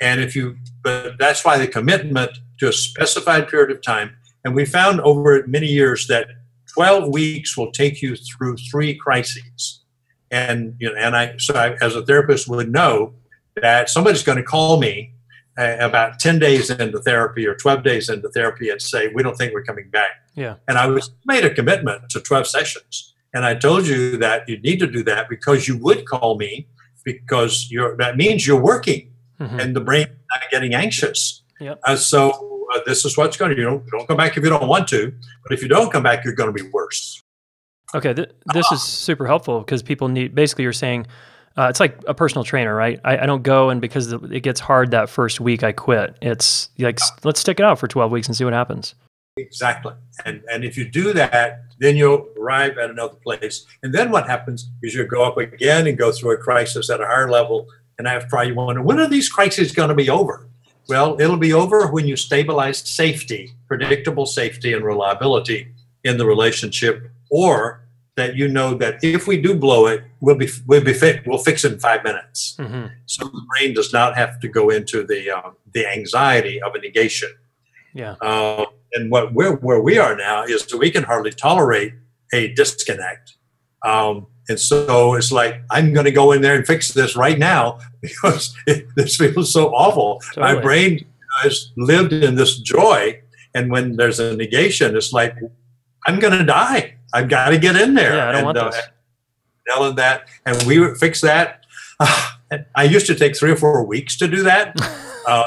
And if you, but that's why the commitment to a specified period of time. And we found over many years that twelve weeks will take you through three crises. And, you know, and I, so I, as a therapist would know that somebody's going to call me uh, about ten days into therapy or twelve days into therapy and say, we don't think we're coming back. Yeah. And I was made a commitment to twelve sessions. And I told you that you need to do that because you would call me because you're, that means you're working. Mm-hmm. And the brain's not getting anxious. Yep. Uh, so uh, this is what's going to, you know, don't come back if you don't want to. But if you don't come back, you're going to be worse. Okay, th this uh-huh. is super helpful because people need, basically you're saying, uh, it's like a personal trainer, right? I, I don't go and because it gets hard that first week, I quit. It's like, yeah. let's stick it out for twelve weeks and see what happens. Exactly. And, and if you do that, then you'll arrive at another place. And then what happens is you go up again and go through a crisis at a higher level. And I probably wonder, when are these crises going to be over? Well, it'll be over when you stabilize safety, predictable safety and reliability in the relationship, or that you know that if we do blow it, we'll be we'll be fi we'll fix it in five minutes. Mm-hmm. So the brain does not have to go into the um, the anxiety of a negation. Yeah. Uh, and what we're where we are now is that we can hardly tolerate a disconnect. Um, And so it's like, I'm going to go in there and fix this right now because it, this feels so awful. Totally. My brain has lived in this joy. And when there's a negation, it's like, I'm going to die. I've got to get in there. Yeah, I don't and, want uh, this. Helen, that, and we would fix that. Uh, I used to take three or four weeks to do that. Uh,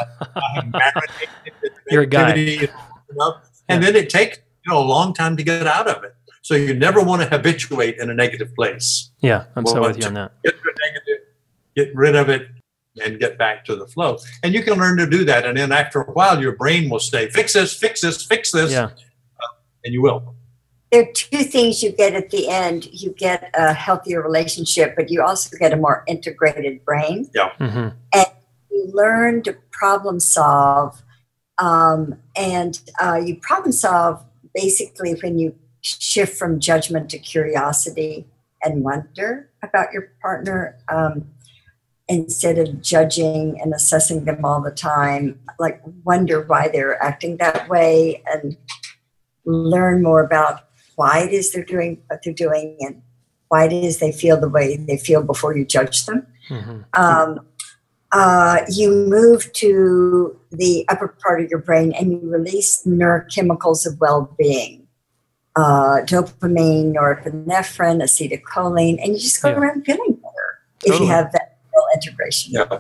You're a guy. And, yeah. and then it takes you know, a long time to get out of it. So you never want to habituate in a negative place. Yeah, I'm well, so with you on that. Get rid, negative, get rid of it and get back to the flow. And you can learn to do that. And then after a while, your brain will say, fix this, fix this, fix this. Yeah. Uh, and you will. There are two things you get at the end. You get a healthier relationship, but you also get a more integrated brain. Yeah. Mm-hmm. And you learn to problem solve. Um, and uh, you problem solve basically when you shift from judgment to curiosity and wonder about your partner um, instead of judging and assessing them all the time, like wonder why they're acting that way and learn more about why it is they're doing what they're doing and why it is they feel the way they feel before you judge them. Mm-hmm. um, uh, you move to the upper part of your brain and you release neurochemicals of well-being. Uh, dopamine, norepinephrine, acetylcholine, and you just go yeah. around feeling better totally. If you have that real integration. Yeah.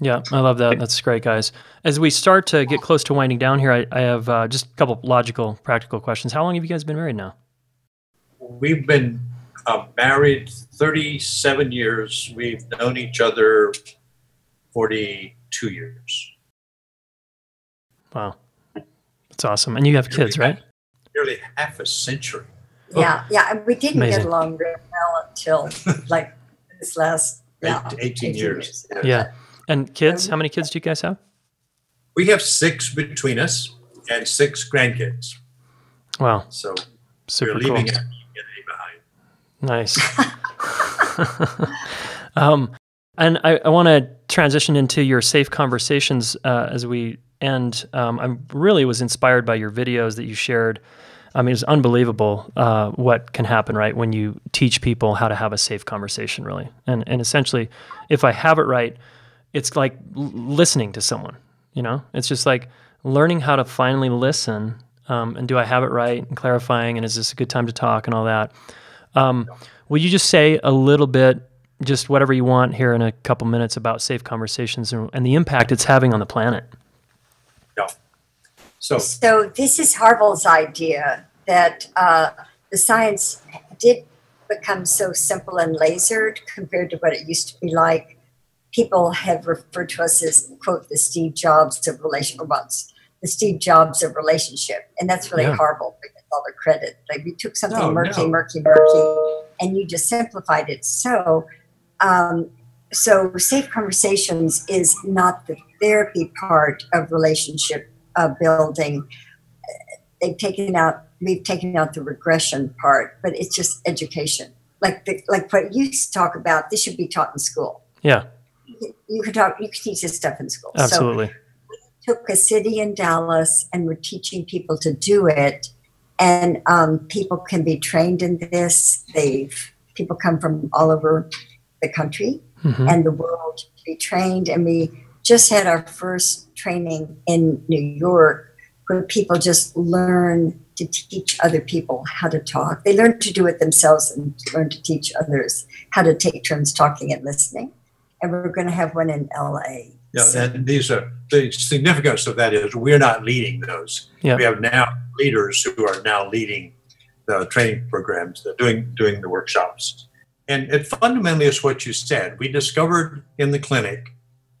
yeah, I love that. That's great, guys. As we start to get close to winding down here, I, I have uh, just a couple logical, practical questions. How long have you guys been married now? We've been uh, married thirty-seven years. We've known each other forty-two years. Wow. That's awesome. And you have kids, right? Nearly half a century. Yeah, yeah, and we didn't Amazing. Get along real well until like this last yeah, eighteen, eighteen years. years. Yeah, and kids? How many kids do you guys have? We have six between us and six grandkids. Wow, so super we're leaving cool. behind. Nice. um, and I, I want to transition into your safe conversations uh, as we. And um, I really was inspired by your videos that you shared. I mean, it's unbelievable uh, what can happen, right, when you teach people how to have a safe conversation, really. And, and essentially, if I have it right, it's like listening to someone, you know? It's just like learning how to finally listen, um, and do I have it right, and clarifying, and is this a good time to talk, and all that. Um, will you just say a little bit, just whatever you want here in a couple minutes about safe conversations and, and the impact it's having on the planet? So. so this is Harville's idea that uh, the science did become so simple and lasered compared to what it used to be like. People have referred to us as, quote, the Steve Jobs of relationship, the Steve Jobs of relationship. And that's really yeah. Harville because all the credit. Like we took something no, murky, no. murky, murky, and you just simplified it. So, um, so safe conversations is not the therapy part of relationship Uh, building. they've taken out, we've taken out the regression part, but it's just education. Like the, like what you talk about, this should be taught in school. Yeah. You, you could talk, you could teach this stuff in school. Absolutely. So we took a city in Dallas and we're teaching people to do it. And um, people can be trained in this. They've, people come from all over the country mm-hmm. and the world to be trained. And we just had our first training in New York where people just learn to teach other people how to talk. They learn to do it themselves and learn to teach others how to take turns talking and listening. And we're going to have one in L A. Yeah, so. And these are the significance of that is we're not leading those. Yeah. We have now leaders who are now leading the training programs, they're doing doing the workshops. And it fundamentally is what you said. We discovered in the clinic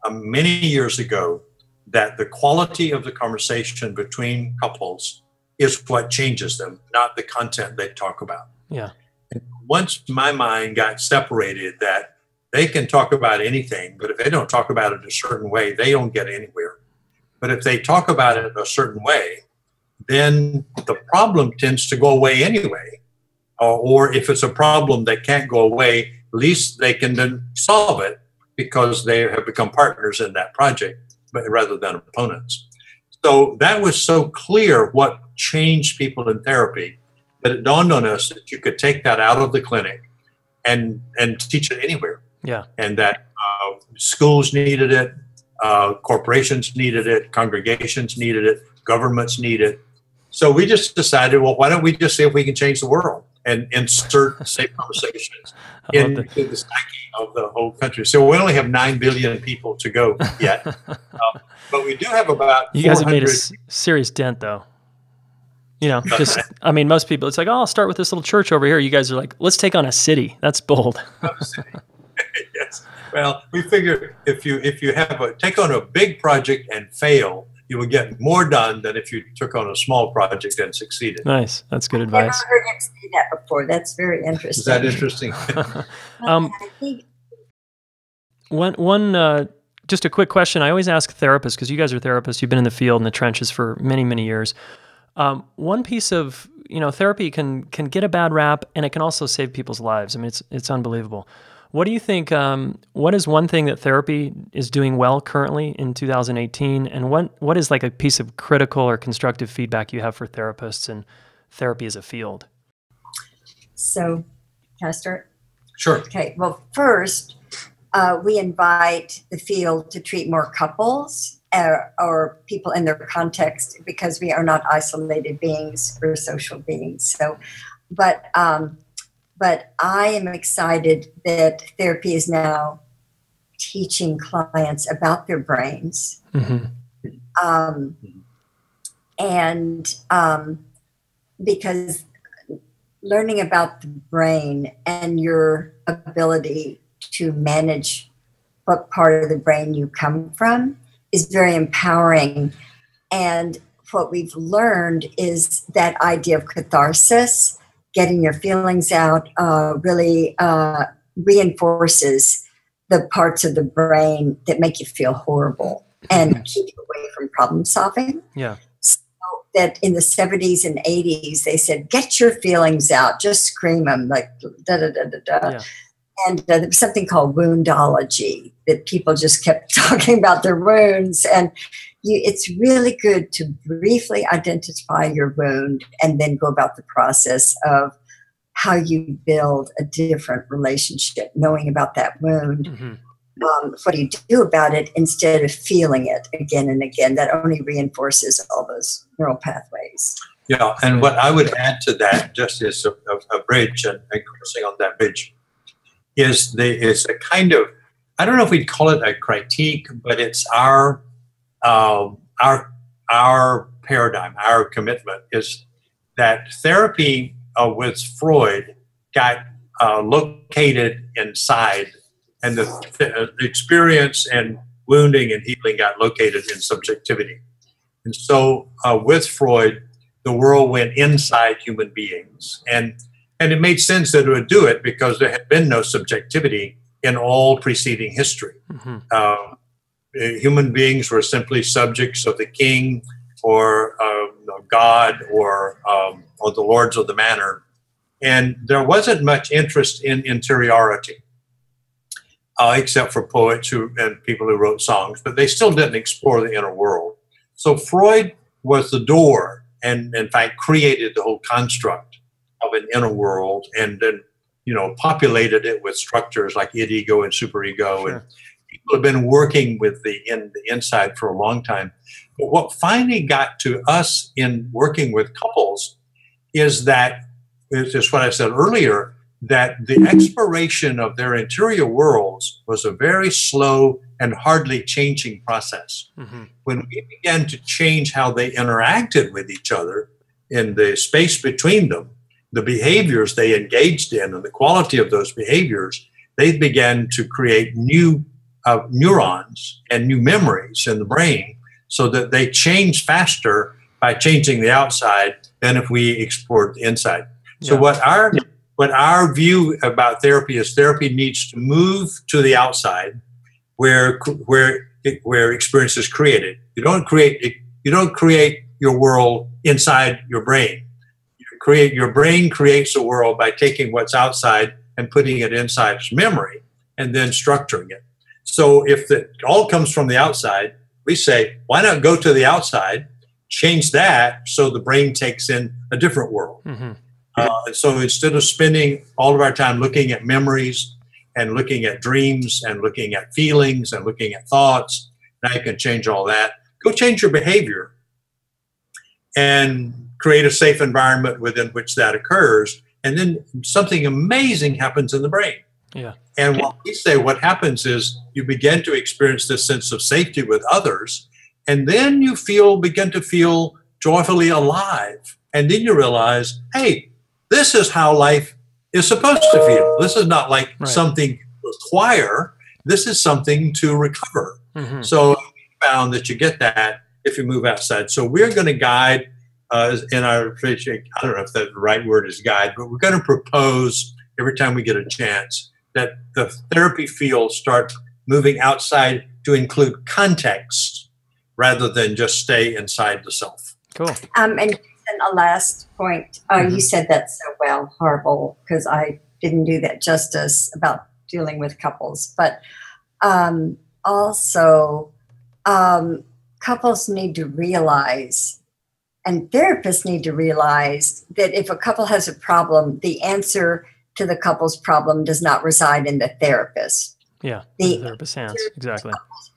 uh, many years ago that the quality of the conversation between couples is what changes them, not the content they talk about. Yeah. And once my mind got separated that they can talk about anything, but if they don't talk about it a certain way, they don't get anywhere. But if they talk about it a certain way, then the problem tends to go away anyway. Or, or if it's a problem that can't go away, at least they can then solve it because they have become partners in that project but rather than opponents. So that was so clear what changed people in therapy that it dawned on us that you could take that out of the clinic and, and teach it anywhere. Yeah. And that uh, schools needed it, uh, corporations needed it, congregations needed it, governments need it. So we just decided, well, why don't we just see if we can change the world and insert safe conversations into the psyche of the whole country. So we only have nine billion people to go yet. um, but we do have about You guys have made a s- serious dent, though. You know, just, I mean, most people, it's like, oh, I'll start with this little church over here. You guys are like, let's take on a city. That's bold. Yes. Well, we figure if you, if you have a, take on a big project and fail, you would get more done than if you took on a small project and succeeded. Nice. That's good advice. I've never heard him say that before. That's very interesting. Is that interesting? um, one, one uh, just a quick question. I always ask therapists, because you guys are therapists. You've been in the field, in the trenches for many, many years. Um, one piece of, you know, therapy can can get a bad rap, and it can also save people's lives. I mean, it's it's unbelievable. What do you think, um, what is one thing that therapy is doing well currently in two thousand eighteen? And what, what is like a piece of critical or constructive feedback you have for therapists and therapy as a field? So, can I start? Sure. Okay. Well, first, uh, we invite the field to treat more couples uh, or people in their context because we are not isolated beings, we're social beings. So, but, um, But I am excited that therapy is now teaching clients about their brains. Mm-hmm. Um, and um, because learning about the brain and your ability to manage what part of the brain you come from is very empowering. And what we've learned is that idea of catharsis, getting your feelings out, uh, really uh, reinforces the parts of the brain that make you feel horrible and keep you away from problem solving. Yeah. So that in the seventies and eighties, they said, get your feelings out, just scream them, like da-da-da-da-da. Yeah. And uh, there was something called woundology that people just kept talking about their wounds. And you, it's really good to briefly identify your wound and then go about the process of how you build a different relationship, knowing about that wound. Mm-hmm. Um, what do you do about it instead of feeling it again and again? That only reinforces all those neural pathways. Yeah, and what I would add to that, just as a, a, a bridge and, and crossing on that bridge, is there is a kind of, I don't know if we'd call it a critique, but it's our um, our our paradigm, our commitment is that therapy uh, with Freud got uh, located inside, and the, the experience and wounding and healing got located in subjectivity. And so uh, with Freud, the world went inside human beings, and And it made sense that it would do it because there had been no subjectivity in all preceding history. Mm-hmm. Uh, human beings were simply subjects of the king, or um, God or, um, or the lords of the manor. And there wasn't much interest in interiority, uh, except for poets who, and people who wrote songs, but they still didn't explore the inner world. So Freud was the door and, in fact, created the whole construct of an inner world and then, you know, populated it with structures like id, ego, and superego. Sure. And people have been working with the, in, the inside for a long time. But what finally got to us in working with couples is that, is just what I said earlier, that the exploration of their interior worlds was a very slow and hardly changing process. Mm-hmm. When we began to change how they interacted with each other in the space between them, the behaviors they engaged in and the quality of those behaviors, they began to create new uh, neurons and new memories in the brain so that they change faster by changing the outside than if we explored the inside. So yeah. what our what our view about therapy is, therapy needs to move to the outside, where where where experience is created. You don't create you don't create your world inside your brain. You create your brain creates a world by taking what's outside and putting it inside its memory and then structuring it. So if it all comes from the outside, we say, why not go to the outside, change that so the brain takes in a different world. Mm-hmm. Uh, so instead of spending all of our time looking at memories and looking at dreams and looking at feelings and looking at thoughts, now you can change all that. Go change your behavior and create a safe environment within which that occurs. And then something amazing happens in the brain. Yeah. And what we say what happens is you begin to experience this sense of safety with others, and then you feel begin to feel joyfully alive. And then you realize, hey, this is how life is supposed to feel. This is not like right. something to acquire. This is something to recover. Mm-hmm. So we found that you get that if you move outside. So we're going to guide uh, in our, I don't know if that the right word is guide, but we're going to propose every time we get a chance that the therapy field start moving outside to include context rather than just stay inside the self. Cool. Um, and And a last point, uh, mm-hmm. you said that so well, Harville, because I didn't do that justice about dealing with couples. But um, also, um, couples need to realize, and therapists need to realize, that if a couple has a problem, the answer to the couple's problem does not reside in the therapist. Yeah, the, the therapist's hands, exactly. The couple's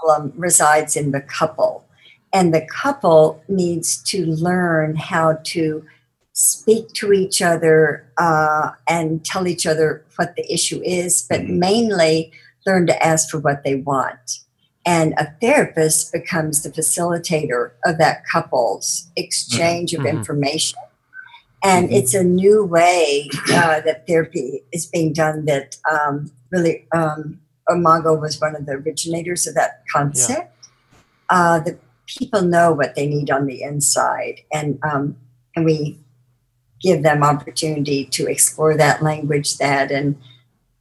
problem resides in the couple. And the couple needs to learn how to speak to each other uh, and tell each other what the issue is, but mm-hmm. mainly learn to ask for what they want. And a therapist becomes the facilitator of that couple's exchange mm-hmm. of information. And mm-hmm. it's a new way uh, that therapy is being done that um, really, um, Imago was one of the originators of that concept. Yeah. Uh, the people know what they need on the inside, and um, and we give them opportunity to explore that language, that and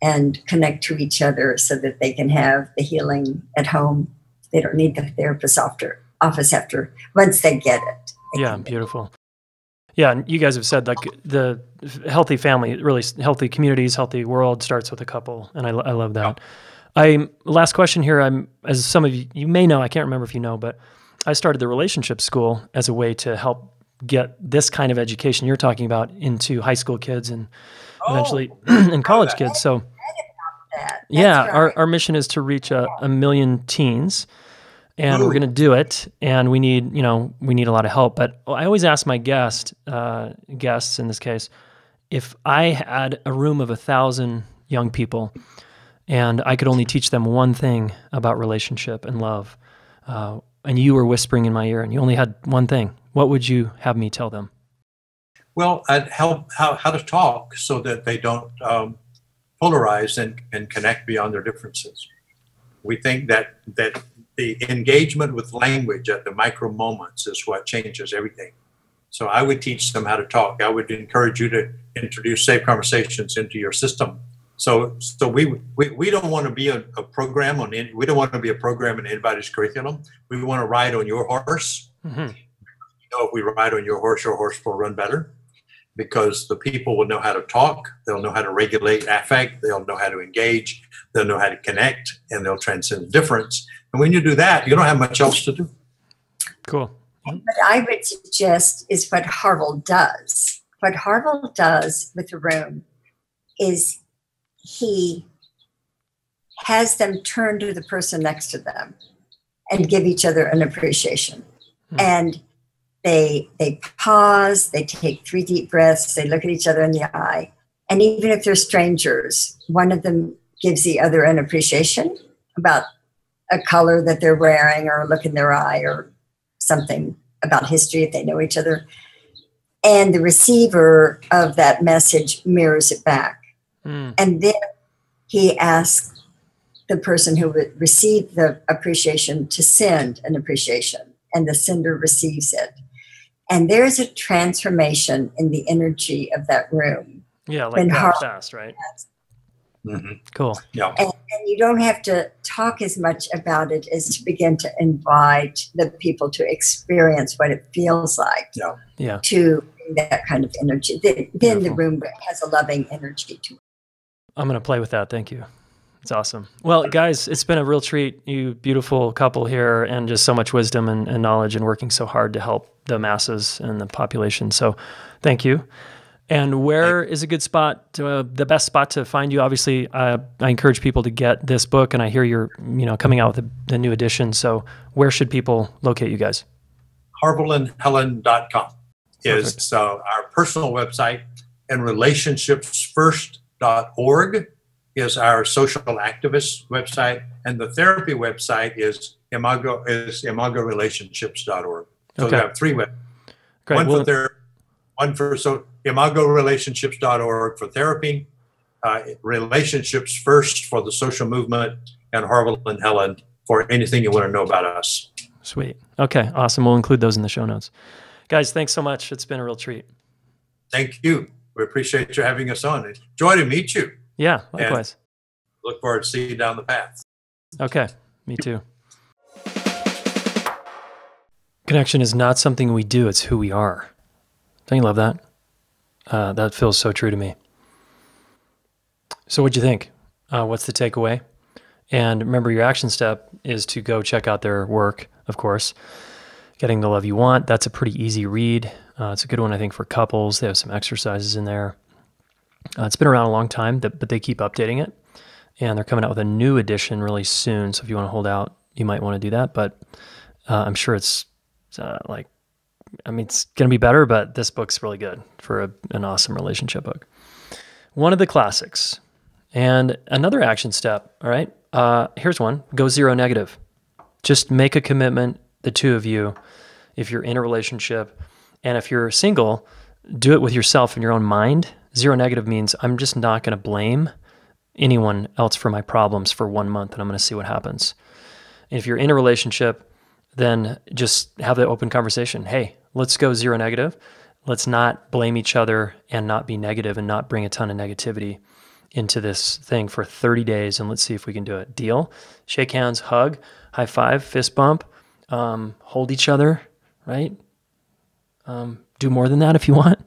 and connect to each other, so that they can have the healing at home. They don't need the therapist after office after once they get it. They yeah, beautiful. Yeah, and you guys have said like the healthy family, really healthy communities, healthy world starts with a couple, and I, I love that. I last question here. I'm as some of you you may know. I can't remember if you know, but I started the Relationship School as a way to help get this kind of education you're talking about into high school kids and oh, eventually and college right. kids. So that. yeah, right. our, our mission is to reach a, a million teens, and Ooh. we're going to do it. And we need, you know, we need a lot of help. But I always ask my guest, uh, guests in this case, if I had a room of a thousand young people and I could only teach them one thing about relationship and love, uh, and you were whispering in my ear and you only had one thing, what would you have me tell them? Well, I'd help how, how to talk so that they don't um, polarize and, and connect beyond their differences. We think that, that the engagement with language at the micro moments is what changes everything. So I would teach them how to talk. I would encourage you to introduce safe conversations into your system. So, so we, we, we don't want to be a, a program on, any, we don't want to be a program in anybody's curriculum. We want to ride on your horse Mm-hmm. You know, if we ride on your horse, your horse will run better, because the people will know how to talk, they'll know how to regulate affect, they'll know how to engage, they'll know how to connect, and they'll transcend difference. And when you do that, you don't have much else to do. Cool. What I would suggest is what Harville does. What Harville does with the room is he has them turn to the person next to them and give each other an appreciation. Hmm. And They they pause, they take three deep breaths, they look at each other in the eye. And even if they're strangers, one of them gives the other an appreciation about a color that they're wearing or a look in their eye or something about history if they know each other. And the receiver of that message mirrors it back. Mm. And then he asks the person who would receive the appreciation to send an appreciation, and the sender receives it. And there's a transformation in the energy of that room. Yeah, like that fast, right? Mm-hmm. Cool. Yeah. And, and you don't have to talk as much about it as to begin to invite the people to experience what it feels like. Yeah. Yeah. To that kind of energy. Then, then the room has a loving energy to it. I'm going to play with that. Thank you. It's awesome. Well, guys, it's been a real treat. You beautiful couple here, and just so much wisdom and, and knowledge, and working so hard to help the masses and the population. So thank you. And where is a good spot, to, uh, the best spot to find you? Obviously, uh, I encourage people to get this book, and I hear you're you know, coming out with a, the new edition. So where should people locate you guys? Harville and Helen dot com is uh, our personal website, and Relationships First dot org. is our social activist website, and the therapy website is Imago is Imago Relationships dot org. So okay. We have three websites. Great. One well, for therapy, one for so Imago Relationships dot org for therapy, uh, Relationships First for the social movement, and Harville and Helen for anything you want to know about us. Sweet. Okay. Awesome. We'll include those in the show notes. Guys, thanks so much. It's been a real treat. Thank you. We appreciate you having us on. It's a joy to meet you. Yeah, likewise. And look forward to seeing you down the path. Okay, me too. Connection is not something we do, it's who we are. Don't you love that? Uh, that feels so true to me. So what'd you think? Uh, what's the takeaway? And remember, your action step is to go check out their work, of course. Getting the Love You Want, that's a pretty easy read. Uh, it's a good one, I think, for couples. They have some exercises in there. Uh, it's been around a long time, but they keep updating it, and they're coming out with a new edition really soon. So if you want to hold out, you might want to do that. But uh, I'm sure it's, it's uh, like, I mean, it's going to be better, but this book's really good for a, an awesome relationship book. One of the classics, and another action step. All right. Uh, here's one. Go zero negative. Just make a commitment, the two of you, if you're in a relationship, and if you're single, do it with yourself in your own mind. Zero negative means I'm just not going to blame anyone else for my problems for one month, and I'm going to see what happens. And if you're in a relationship, then just have that open conversation. Hey, let's go zero negative. Let's not blame each other and not be negative and not bring a ton of negativity into this thing for thirty days, and let's see if we can do it. Deal? Shake hands, hug, high five, fist bump, um, hold each other, right? Um, do more than that if you want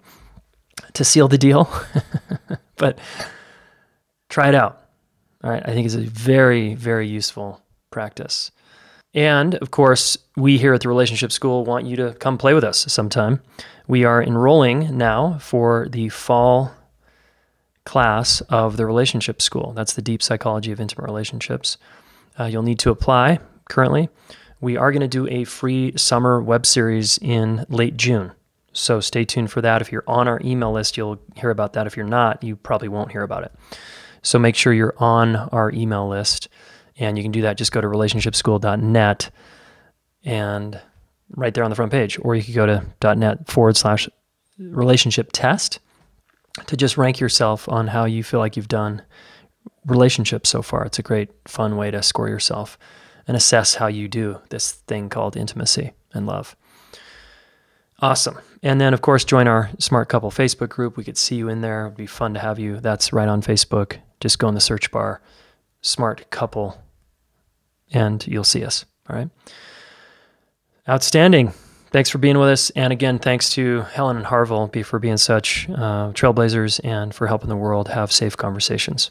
to seal the deal, but try it out. All right. I think it's a very, very useful practice. And of course, we here at the Relationship School want you to come play with us sometime. We are enrolling now for the fall class of the Relationship School. That's the deep psychology of intimate relationships. Uh, you'll need to apply currently. We are going to do a free summer web series in late June. So stay tuned for that. If you're on our email list, you'll hear about that. If you're not, you probably won't hear about it. So make sure you're on our email list, and you can do that. Just go to relationship school dot net and right there on the front page, or you could go to .net forward slash relationship test to just rank yourself on how you feel like you've done relationships so far. It's a great fun way to score yourself and assess how you do this thing called intimacy and love. Awesome. And then, of course, join our Smart Couple Facebook group. We could see you in there. It'd be fun to have you. That's right on Facebook. Just go in the search bar, Smart Couple, and you'll see us. All right. Outstanding. Thanks for being with us. And again, thanks to Helen and Harville for being such uh, trailblazers and for helping the world have safe conversations.